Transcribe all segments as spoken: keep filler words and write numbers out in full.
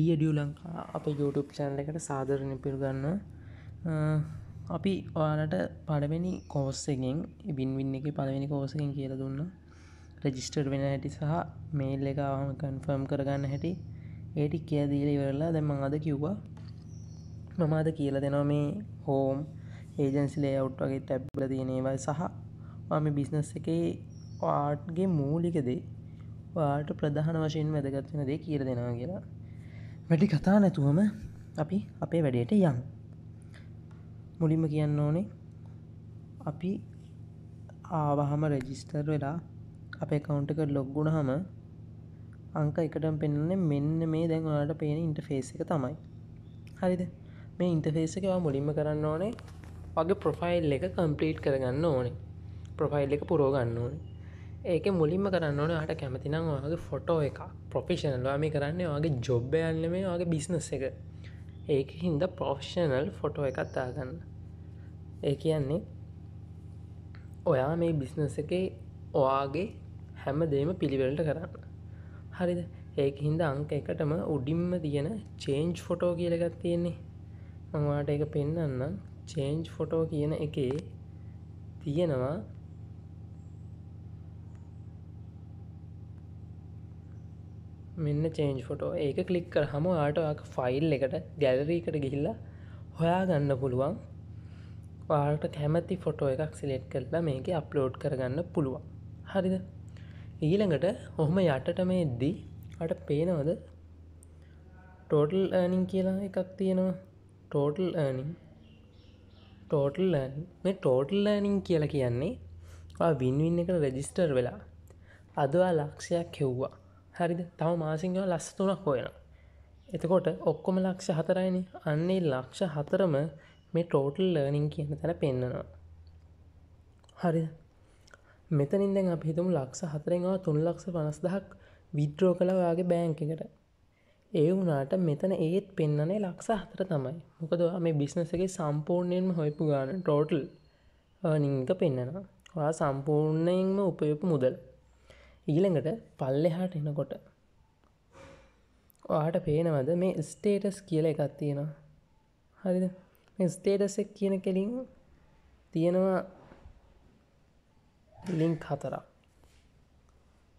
ඊඩියු ලංකා අපේ YouTube channel එකට සාදරයෙන් පිළිගන්නවා. අපි ඔයාලට පළවෙනි course එකෙන් win win එකේ පළවෙනි course එකෙන් කියලා දුන්නා. register වෙන හැටි සහ mail එක ආවම confirm කරගන්න හැටි ඒ ටික කියලා දීලා ඉවරලා දැන් මම අද කිව්වා මම අද කියලා දෙනවා මේ home agency layout වගේ tab වල තියෙන ඒවා සහ ඔයා මේ business එකේ art ගේ මූලික දේ ඔයාට ප්‍රධාන වශයෙන් වැදගත් වෙන දේ කියලා දෙනවා කියලා. වැඩි කතා නැතුවම අපි අපේ වැඩේට යමු. මුලින්ම කියන්න ඕනේ අපි ආවහම රෙජිස්ටර් වෙලා අපේ account එකට log වුණාම අංක එකටම පෙන්නන්නේ මෙන්න මේ දැන් ඔයාලට පේන ඉන්ටර්ෆේස් එක තමයි. හරිද? මේ ඉන්ටර්ෆේස් එක ඔයා මුලින්ම කරන්න ඕනේ ඔයාගේ ප්‍රොෆයිල් එක complete කරගන්න ඕනේ. ප්‍රොෆයිල් එක පුරව ගන්න ඕනේ. ඒකේ මුලින්ම කරන්න ඕනේ ඔයාලට කැමති නම් ඔයාගේ ෆොටෝ එකක් ප්‍රොෆෙෂනල් ඔයා මේ කරන්නේ ඔයාගේ ජොබ් එක නෙමෙයි ඔයාගේ බිස්නස් එක. ඒකකින්ද ප්‍රොෆෙෂනල් ෆොටෝ එකක් දාගන්න. ඒ කියන්නේ ඔයා මේ බිස්නස් එකේ ඔයාගේ හැමදේම පිළිවෙලට කරන්න. හරිද? ඒකකින්ද අංක එකටම උඩින්ම තියෙන change photo කියලා එකක් තියෙන්නේ. මම ඔයාලට ඒක පෙන්නන්නම්. change photo කියන එකේ තියෙනවා මෙන්න චේන්ජ් ෆොටෝ ඒක ක්ලික් කරාම ඔයාලට ඔයාගේ ෆයිල් එකට ගැලරි එකට ගිහිල්ලා හොයාගන්න පුළුවන්. ඔයාලට කැමති ෆොටෝ එකක් සිලෙක්ට් කරලා මේකේ අප්ලෝඩ් කරගන්න පුළුවන්. හරිද? ඊළඟට ඔහොම යටට මේද්දී ඔයාලට පේනවද total earning කියලා එකක් තියෙනවා. total earning total earning මේ total earning කියලා කියන්නේ ඔයා win win එකට රෙජිස්ටර් වෙලා අද ඔයා ලක්ෂයක් හෙව්වා. හරිද? තව මාසින් ගාව ලක්ෂ තුනක් හොයනවා. එතකොට ඔක්කොම ලක්ෂ හතරයිනේ. අන්නේ ලක්ෂ හතරම මේ total learning කියන තැන පෙන්නනවා. හරිද? මෙතනින් දැන් අපි හිතමු ලක්ෂ හතරෙන් ආව තුන් ලක්ෂ පනස් හදාරක් withdraw කළා ඔයාගේ බැංක් එකට. ඒ වුණාට මෙතන ඒත් පෙන්නන්නේ ලක්ෂ හතර තමයි. මොකද ඔයා මේ බිස්නස් එකේ සම්පූර්ණයෙන්ම හොයපු ගාන total earning එක පෙන්නනවා. ඔයා සම්පූර්ණයෙන්ම උපයපු මුදල. ඊළඟට පල්ලෙහාට එනකොට ඔයාට පේනවද මේ ස්ටේටස් කියලා එකක් තියෙනවා. හරිද? මේ ස්ටේටස් එක කියන කෙලින් තියෙනවා ලින්ක් හතරක්.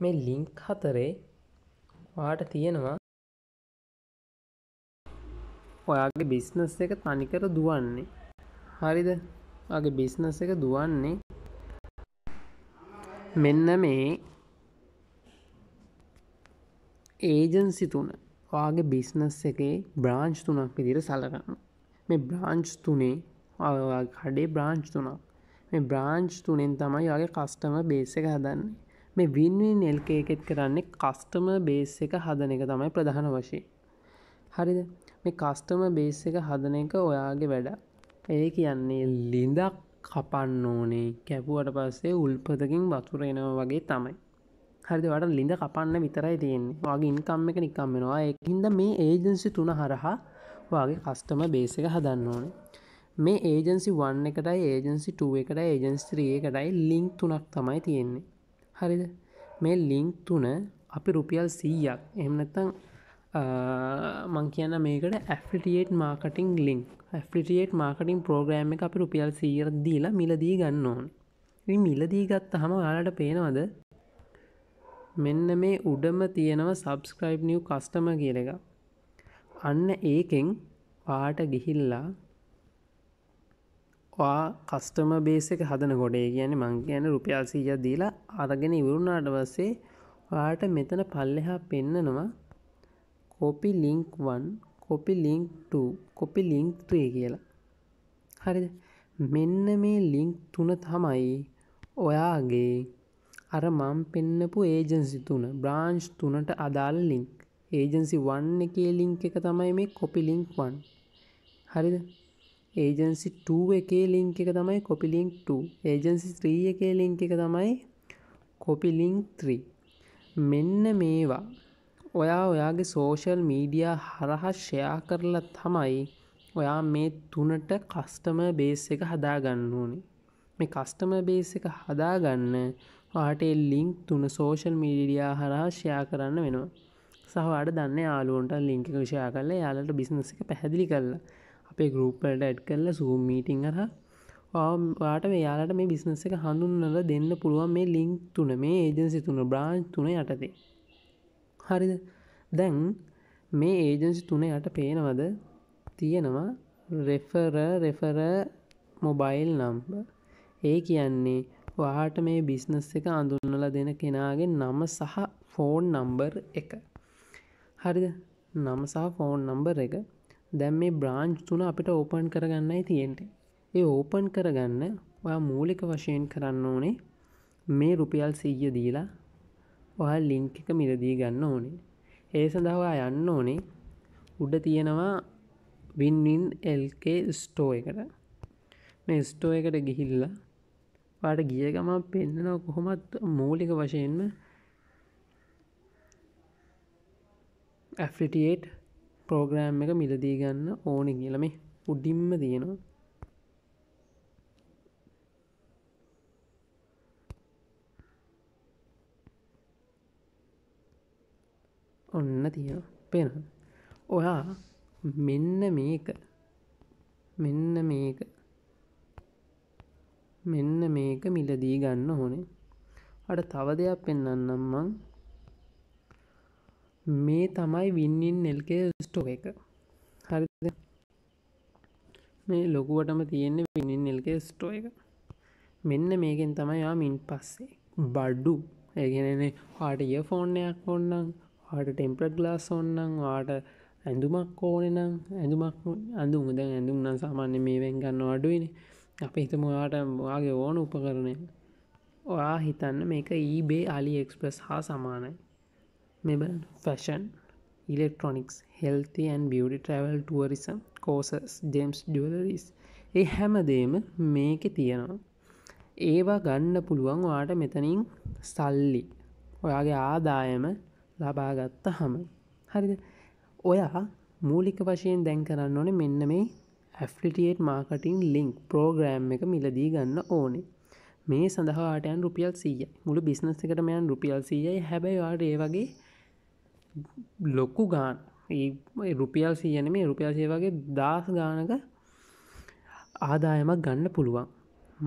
මේ ලින්ක් හතරේ ඔයාට තියෙනවා ඔයාගේ බිස්නස් එක තනිකර දුවන්නේ. හරිද? ඔයාගේ බිස්නස් එක දුවන්නේ මෙන්න මේ ඒජන්සි තුන ඔයාගේ බිස්නස් එකේ බ්‍රාන්ච් තුනක් විදිහට සලකන්න. මේ බ්‍රාන්ච් තුනේ ඔයාගේ කඩේ බ්‍රාන්ච් තුනක්. මේ බ්‍රාන්ච් තුනෙන් තමයි ඔයාගේ කස්ටමර් බේස් එක හදන්නේ. මේ win win එල් කේ එකෙත් කරන්නේ කස්ටමර් බේස් එක හදන එක තමයි ප්‍රධාන වශයෙන්. හරිද? මේ කස්ටමර් බේස් එක හදන එක ඔයාගේ වැඩ. ඒ කියන්නේ ලිඳක් කපන්න ඕනේ. කැපුවට පස්සේ උල්පතකින් වතුර එනවා වගේ තමයි. හරිද? ඔයාට ලිඳ කපන්න විතරයි තියෙන්නේ. ඔයාගේ ඉන්කම් එක නිකම් වෙනවා. ඒකින්ද මේ ඒජන්සි තුන හරහා ඔයාගේ කස්ටමර් බේස් එක හදන්න ඕනේ. මේ ඒජන්සි එක එකටයි ඒජන්සි දෙක එකටයි ඒජන්සි තුන එකටයි ලින්ක් තුනක් තමයි තියෙන්නේ. හරිද? මේ ලින්ක් තුන අපි රුපියල් සීයක්. එහෙම නැත්නම් මම කියන මේකට affiliate marketing link. affiliate marketing program එක අපි රුපියල් සීයක් දීලා මිලදී ගන්න ඕනේ. ඉතින් මිලදී ගත්තාම ඔයාලට පේනවද මෙන්න මේ උඩම තියෙනවා subscribe new customer කියලා එක. අන්න ඒකෙන් ඔයාට ගිහිල්ලා ඔයා customer base එක හදනකොට ඒ කියන්නේ මං කියන්නේ රුපියල් සීයක් දීලා අරගෙන ඉවරුණාට පස්සේ ඔයාට මෙතන පල්ලෙහා පෙන්නනවා copy link one, copy link two, copy link three කියලා. හරිද? මෙන්න මේ link තුන තමයි ඔයාගේ අර මම පෙන්නපු ඒජන්සි තුන බ්‍රාන්ච් තුනට අදාළ ලින්ක්. ඒජන්සි එක එකේ ලින්ක් එක තමයි මේ copy link එක. හරිද? ඒජන්සි දෙක එකේ ලින්ක් එක තමයි copy link දෙක. ඒජන්සි තුන එකේ ලින්ක් එක තමයි copy link තුන. මෙන්න මේවා ඔයා ඔයාගේ social media හරහා share කරලා තමයි ඔයා මේ තුනට customer base එක හදාගන්න ඕනේ. මේ customer base එක හදාගන්න ඔයාට ලින්ක් තුන social media හරහා share කරන්න වෙනවා. සහවට දන්නේ යාළුවන්ට link එක share කරලා යාළුවන්ට business එක පැහැදිලි කරලා අපේ group එකට add කරලා Zoom meeting හරහා ඔයාලට මේ යාළුවන්ට මේ business එක හඳුන්වලා දෙන්න පුළුවන් මේ link තුන මේ agency තුන branch තුන යටතේ. හරිද? දැන් මේ agency තුන යට පේනවද තියෙනවා referrer referrer mobile number. ඒ කියන්නේ ඔයාලට මේ business එක හඳුන්වලා දෙන කෙනාගේ නම සහ phone number එක. හරිද? නම සහ phone number එක. දැන් මේ branch තුන අපිට open කරගන්නයි තියෙන්නේ. ये ओपन කරගන්න ඔයා මූලික වශයෙන් කරන්න ඕනේ මේ රුපියල් සීය දීලා ඔයා ලින්ක් එක මිලදී ගන්න ඕනේ. ඒ සඳහා ඔයා යන්න ඕනේ උඩ තියෙනවා win win lk store එකට. මේ store එකට ගිහිල්ලා ඔයාට ගිය ගමන් පෙන්නනවා කොහොමද මූලික වශයෙන්ම affiliate program එක මිලදී ගන්න ඕනේ කියලා මේ උඩින්ම තියෙනවා. ඔන්න තියෙනවා පේනවා. ඔයා මෙන්න මේක මෙන්න මේක මෙන්න මේක මිලදී ගන්න ඕනේ. අර තව දෙයක් පෙන්වන්නම් මං. මේ තමයි win win lk store එක. හරිද? මේ ලොකුවටම තියෙන win win lk store එක. මෙන්න මේකෙන් තමයි ආ මින් පස්සේ බඩු. ඒ කියන්නේ ඔයාට earphone එකක් ඕන නම් आट टेम्पर ग्लास ओन आट अंदुम ओने अंदुम अंदुम दें अंदुम सामान्य मेवें अडुने आप हितम आट आगे ओन उपकरण आ हिता मेक ईबे आली एक्सप्रेस हा सामान मे fashion electronics health and beauty travel tourism courses gems jewelleries ये हेमदेम मेके तीयना एवा गंड पुलवांग आट मेतनी साली आगे आदायम ලබාගත්ත හැම. හරිද? ඔයා මූලික වශයෙන් දැන් කරන්න ඕනේ මෙන්න මේ affiliate marketing link program එක මිලදී ගන්න ඕනේ. මේ සඳහා ඔයාට යන රුපියල් සීයයි. මුළු business එකටම යන රුපියල් සීයයි. හැබැයි ඔයාට ඒ වගේ ලොකු ගාන මේ රුපියල් සීය නෙමෙයි රුපියල් සීය වගේ දාස් ගානක ආදායමක් ගන්න පුළුවන්.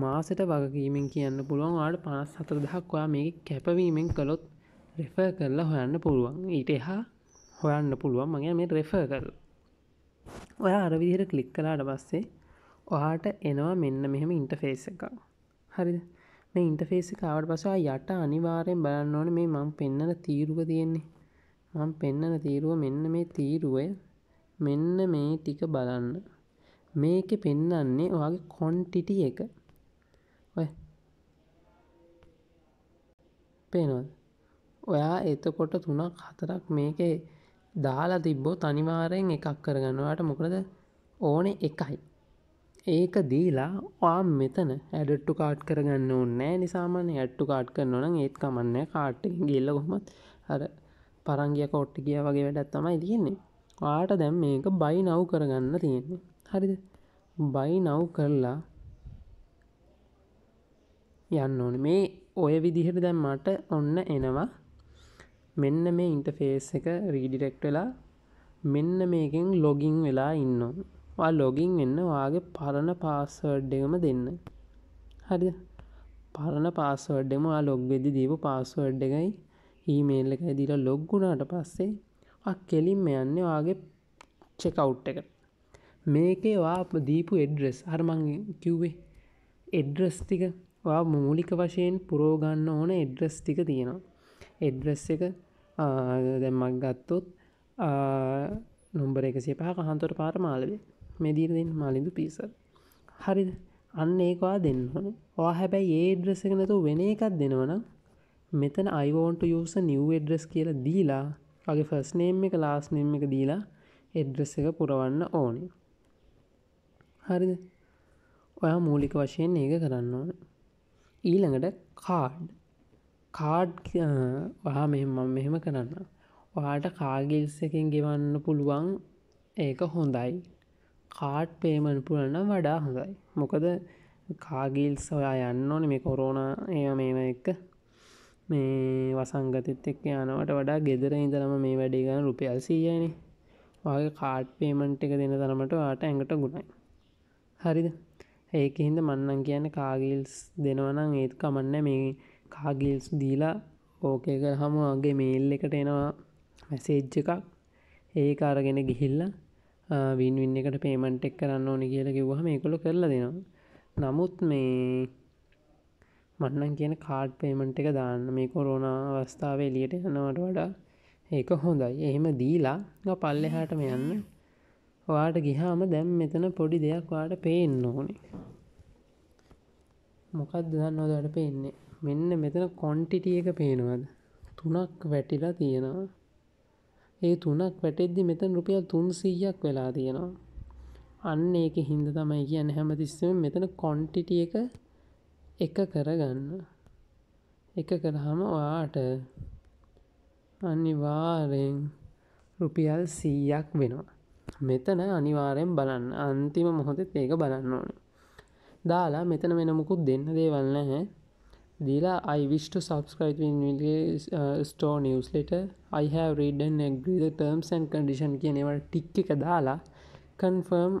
මාසෙට වගකීමෙන් කියන්න පුළුවන් ඔයාට පනස් හතර දහසක් ඔයා මේක කැපවීමෙන් කළොත් रेफर करला होयान्न පුළුවන්. ඊට එහා හොයන්න පුළුවන් මම මේ රෙෆර් කරලා. ඔයා අර විදිහට ක්ලික් කළාට පස්සේ ඔයාට එනවා මෙන්න මෙහෙම ඉන්ටර්ෆේස් එකක්. හරිද? මේ ඉන්ටර්ෆේස් එක ආවට පස්සේ ආ යට අනිවාර්යෙන් බලන්න ඕනේ මේ මම පෙන්නන තීරුව තියෙන්නේ. මම පෙන්නන තීරුව මෙන්න මේ තීරුවේ මෙන්න මේ ටික බලන්න. මේකේ පෙන්නන්නේ ඔයාගේ quantity එක. ඔය පේනවද? ඔයා එතකොට තුනක් හතරක් මේකේ දාලා තිබ්බොත් අනිවාර්යෙන් එකක් කරගන්න. ඔයාට මොකද ඕනේ එකයි. ඒක දීලා ඔයා මෙතන add to cart කරගන්න ඕනේ නෑ. සාමාන්‍ය add to cart කරනවා නම් ඒත් කමන්නේ cart එකෙන් ගිහලා කොහොමද අර පරංගියා කෝට්ටි ගියා වගේ වැඩක් තමයි තියෙන්නේ. ඔයාට දැන් මේක buy now කරගන්න තියෙන්නේ. හරිද? buy now කරලා යන්න ඕනේ. මේ ඔය විදිහට දැන් මට ඔන්න එනවා මෙන්න මේ ඉන්ටර්ෆේස් එක රීඩිරෙක්ට් වෙලා මෙන්න මේකෙන් ලොගින් වෙලා ඉන්න ඕන. ඔයා ලොගින් වෙන්න ඔයාගේ පරණ පාස්වර්ඩ් එකම දෙන්න. හරිද? පරණ පාස්වර්ඩ් එකම ඔයා ලොග් වෙද්දී දීපු පාස්වර්ඩ් එකයි ඊමේල් එකයි දීලා ලොග් වුණාට පස්සේ ඔයා කෙලින්ම යන්නේ ඔයාගේ චෙක් අවුට් එකට. මේකේ ඔයා දීපු ඇඩ්‍රස් අර මං කිව්වේ ඇඩ්‍රස් ටික ඔයා මූලික වශයෙන් පුරව ගන්න ඕන ඇඩ්‍රස් ටික තියෙනවා. ඇඩ්‍රස් එක දැන් මම ගත්තොත් නම්බර් එකසිය පහක හන්තර පාර මාළවේ මේ දීලා දෙන්න මාළිඳු පීසර්. හරිද? අන්න ඒක ඔයා දෙන්න ඕනේ. ඔයා හැබැයි ඒ ඇඩ්‍රස් එක නැතුව වෙන එකක් දෙනවනම් මෙතන I want to use a new address කියලා දීලා ඔයාගේ first name එක last name එක දීලා ඇඩ්‍රස් එක පුරවන්න ඕනේ. හරිද? ඔයා මූලික වශයෙන් ඒක කරන්න ඕනේ. ඊළඟට card කාඩ් වහා මෙහෙම මම මෙහෙම කරන්න. ඔයාට කාඩ් ගිල්ස් එකෙන් ගෙවන්න පුළුවන් ඒක හොඳයි. කාඩ් පේමන්ට් පුළුවන් නම් වඩා හොඳයි. මොකද කාඩ් ගිල්ස් ඔයා යන්න ඕනේ මේ කොරෝනා ඒවා මේවා එක්ක මේ වසංගතෙත් එක්ක යනවට වඩා ගෙදර ඉඳලාම මේ වැඩේ කරන රුපියල් සීයනේ. ඔයාගේ කාඩ් පේමන්ට් එක දෙන තරමට ඔයාට ඇඟට ගුණයි. හරිද? ඒකෙන්ද මන්නම් කියන්නේ කාගිල්ස් දෙනවා නම් ඒක කමන්නේ මේ කාගිල්ස් දීලා ඕකේ කරාම ඔයාගේ මේල් එකට එනවා මැසේජ් එකක්. ඒක අරගෙන ගිහිල්ලා වින් වින් එකට පේමන්ට් එක කරන්න ඕනේ කියලා කිව්වහම ඒකලෝ කරලා දෙනවා. නමුත් මේ මන්නම් කියන කාඩ් පේමන්ට් එක දාන්න මේ කොරෝනා අවස්ථාවේ එළියට යනවට වඩා ඒක හොඳයි. එහෙම දීලා ගා පල්ලෙහාටම යන්න. ඔයාට ගියාම දැන් මෙතන පොඩි දෙයක් ඔයාට පේන්න ඕනේ. මොකද්ද දන්නවද ඔයාට පේන්නේ? මෙන්න මෙතන quantity එක පේනවද? තුනක් වැටිලා තියෙනවා. ඒ තුනක් වැටෙද්දි මෙතන රුපියල් තුන්සීයක් වෙලා තියෙනවා. අන්න ඒකේ හින්දා තමයි කියන්නේ හැමතිස්සෙම මෙතන quantity එක එක කරගන්න. එක කරාම ඔයාට අනිවාර්යෙන් රුපියල් සීයක් වෙනවා. මෙතන අනිවාර්යෙන් බලන්න අන්තිම මොහොතේත් ඒක බලන්න ඕනේ. දාලා මෙතන වෙන මොකුත් දෙන්න දේවල් නැහැ. දීලා I wish to subscribe to Winwill's uh, store newsletter. I have read and agree the terms and condition කියන ඒවා ටික් එක දාලා confirm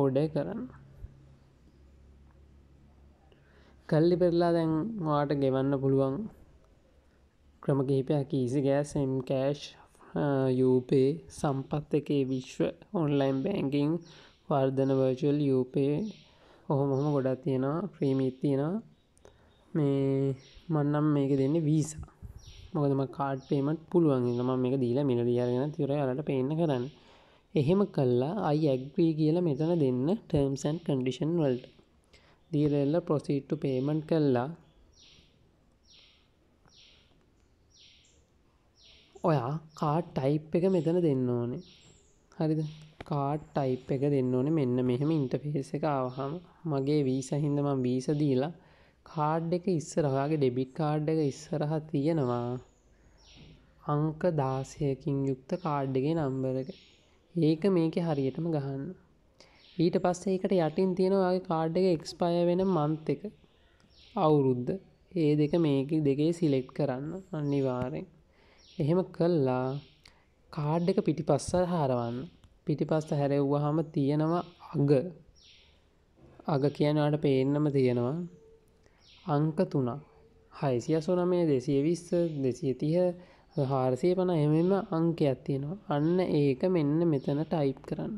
order කරන්න. කල්ලි පෙරලා දැන් ඔයාට ගෙවන්න පුළුවන් ක්‍රම කිහිපයක් easy gas m cash uh, upay සම්පත් එකේ විශ්ව online banking වර්ධන virtual upay ඔහොම ඔහොම ගොඩක් තියෙනවා ප්‍රීමියම් තියෙනවා මේ මන්නම් මේක දෙන්නේ visa මොකද මම card payment පුළුවන් ඉන්න මම මේක දීලා මිලදී අරගෙන තියරයි ඔයාලට පේන්න කරන්න එහෙම කළා I agree කියලා මෙතන දෙන්න terms and condition වලට दीला proceed to payment कल्ला ओया card type එක මෙතන දෙන්න ඕනේ හරිද card type එක දෙන්න ඕනේ මෙන්න මෙහෙම interface එක ආවහම මගේ visa හින්දා මම visa දීලා card එක ඉස්සරහාගේ debit card එක ඉස්සරහා තියෙනවා අංක දාසය කින් යුක්ත card එකේ number එක ඒක මේකේ හරියටම ගහන්න ඊට පස්සේ ඒකට යටින් තියෙන ඔයාගේ කාඩ් එක එක්ස්පයර් වෙන මන්ත් එක අවුරුද්ද ඒ දෙක මේකේ දෙකේ සිලෙක්ට් කරන්න අනිවාර්යෙන් එහෙම කළා කාඩ් එක පිටිපස්සට හරවන්න පිටිපස්සට හැරෙව්වහම තියෙනවා අග අග කියන්නේ ඔයාලට පේන්නම තියෙනවා අංක තුනක් හයසිය අසූ නවය දෙසිය විස්ස දෙසිය තිහ හාරසිය පනහ එහෙමම අංකයක් තියෙනවා අන්න ඒක මෙන්න මෙතන ටයිප් කරන්න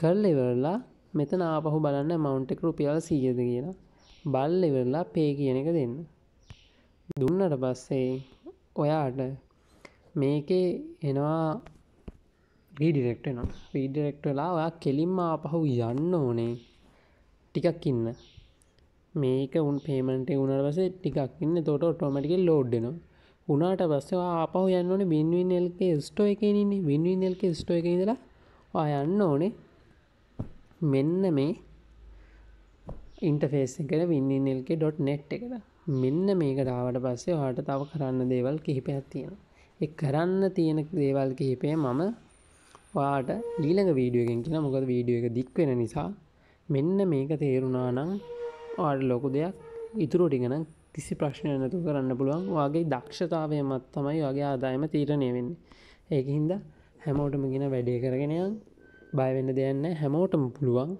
කල් ඉවරලා මෙතන ආපහු බලන්න amount එක රුපියල් සීයද කියලා. බල් ඉවරලා pay කියන එක දෙන්න. දුන්නට පස්සේ ඔයාට මේකේ එනවා redirect වෙනවා. redirect වෙලා ඔයා කෙලින්ම ආපහු යන්න ඕනේ. ටිකක් ඉන්න. මේක උන් payment එක උනාට පස්සේ ටිකක් ඉන්න. එතකොට automatically load වෙනවා. උනාට පස්සේ ඔයා ආපහු යන්න ඕනේ Winwin එල් කේ store එකේ ඉන්නේ. Winwin එල් කේ store එකේ ඉඳලා ඔයා යන්න ඕනේ මෙන්න මේ ඉන්ටර්ෆේස් එකේ winwinlk.net එකට මෙන්න මේකට ආවට පස්සේ ඔයාලට තව කරන්න දේවල් කිහිපයක් තියෙනවා. ඒ කරන්න තියෙන දේවල් කිහිපේ මම ඔයාලට ඊළඟ වීඩියෝ එකෙන් කියනවා. මොකද වීඩියෝ එක දික් වෙන නිසා මෙන්න මේක තේරුණා නම් ඔයාලට ලොකු දෙයක් ඉතුරු ටික නම් කිසි ප්‍රශ්නයක් නැතුව කරන්න පුළුවන්. ඔයාගේ දක්ෂතාවයමත් තමයි ඔයාගේ ආදායම තීරණය වෙන්නේ. ඒකින්ද හැමෝටම කියන වැඩේ කරගෙන යන්න. බය වෙන්න දෙයක් නැහැ හැමෝටම පුළුවන්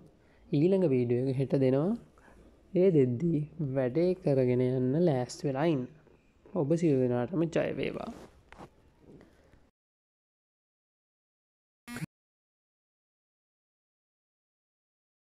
ඊළඟ වීඩියෝ එක හෙට දෙනවා ඒ දෙද්දී වැඩේ කරගෙන යන්න ලෑස්ති වෙලා ඉන්න ඔබ සියලු දෙනාටම ජය වේවා